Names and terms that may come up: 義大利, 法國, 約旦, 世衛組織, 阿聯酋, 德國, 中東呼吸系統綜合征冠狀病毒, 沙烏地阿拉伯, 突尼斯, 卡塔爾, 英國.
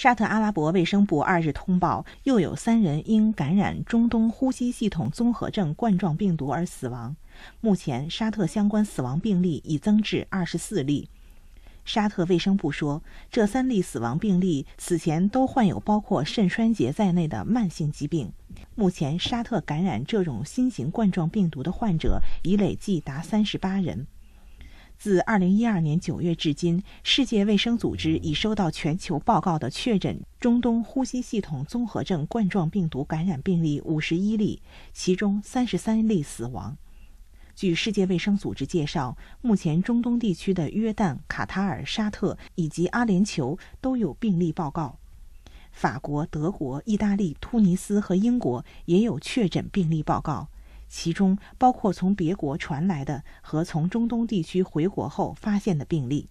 沙特阿拉伯卫生部2日通报，又有3人因感染中东呼吸系统综合症冠状病毒而死亡。目前，沙特相关死亡病例已增至24例。沙特卫生部说，这3例死亡病例此前都患有包括肾衰竭在内的慢性疾病。目前，沙特感染这种新型冠状病毒的患者已累计达38人。自2012年9月至今，世界卫生组织已收到全球报告的确诊中东呼吸系统综合症冠状病毒感染病例51例，其中33例死亡。据世界卫生组织介绍，目前中东地区的约旦、卡塔尔、沙特以及阿联酋都有病例报告。法国、德国、意大利、突尼斯和英国也有确诊病例报告。其中包括从别国传来的和从中东地区回国后发现的病例。